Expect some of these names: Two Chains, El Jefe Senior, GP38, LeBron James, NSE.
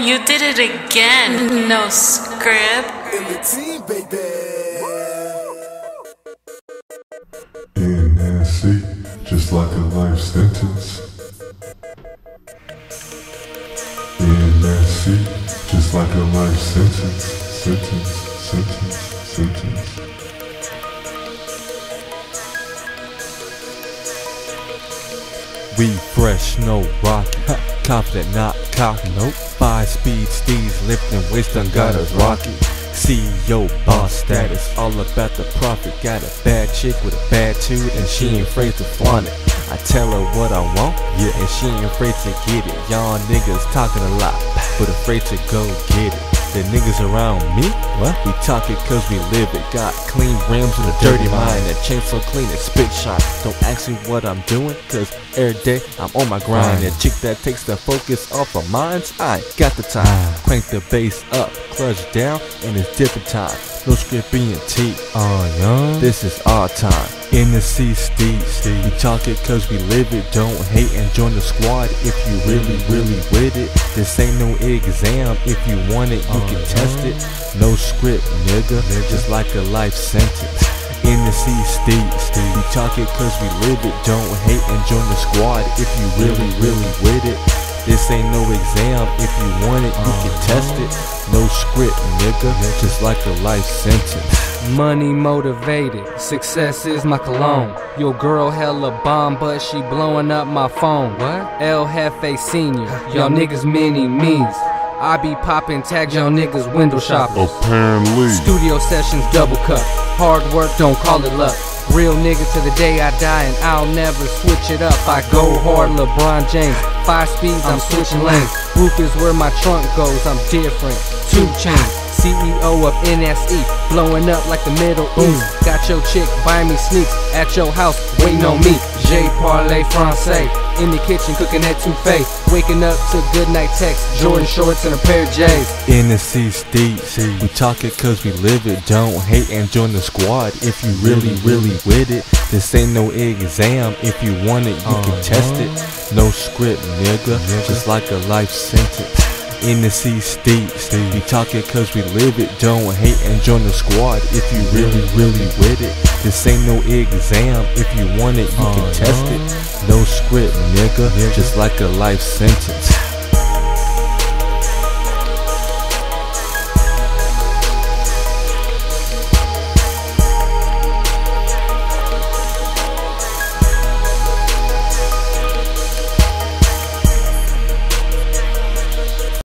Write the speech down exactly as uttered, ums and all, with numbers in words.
You did it again. No script. N S E, baby. N S E, just like a life sentence. N S E, just like a life sentence. Sentence, sentence, sentence. We fresh, no rock. Cop that, not cop. Nope. Five speed steeds lifting weights done got us rocky. C E O boss status, all about the profit. Got a bad chick with a bad attitude, and she ain't afraid to flaunt it. I tell her what I want, yeah, and she ain't afraid to get it. Y'all niggas talking a lot, but afraid to go get it. The niggas around me, what? We talk it cause we live it. Got clean rims and a dirty mind, that chain so clean and spit shot. Don't ask me what I'm doing, cause every day I'm on my grind. That chick that takes the focus off of minds, I ain't got the time. Crank the bass up, clutch down, and it's different time. No script B and T, oh yeah, this is our time. N S E Steve, we talk it cause we live it. Don't hate and join the squad if you really, really with it. This ain't no exam, if you want it, you can test it. No script, nigga, just like a life sentence. N S E Steve, we talk it cause we live it. Don't hate and join the squad if you really, really with it. This ain't no exam, if you want it, you can test it. No script, nigga, just like a life sentence. Money motivated, success is my cologne. Your girl hella bomb, but she blowing up my phone. What? El Jefe Senior, y'all niggas mini means. I be popping tags, y'all niggas window shopping. Apparently. Studio sessions double cup. Hard work, don't call it luck. Real nigga to the day I die, and I'll never switch it up. I go hard, LeBron James. Five speeds, I'm switching lanes. Roof is where my trunk goes, I'm different. Two Chains, C E O of N S E, blowing up like the Middle East. Got your chick buying me sneaks at your house, waiting on me. J'ai parlé français, in the kitchen cooking at two-face. Waking up to good night text, Jordan shorts and a pair of J's. N S E Steve, we talk it cause we live it. Don't hate and join the squad if you really, really with it. This ain't no exam, if you want it, you can test it. No script, nigga, just like a life sentence. N S E Steve, we talk it cause we live it. Don't hate and join the squad if you really, really with it. This ain't no exam, if you want it, you can test it. No script, nigga, just like a life sentence.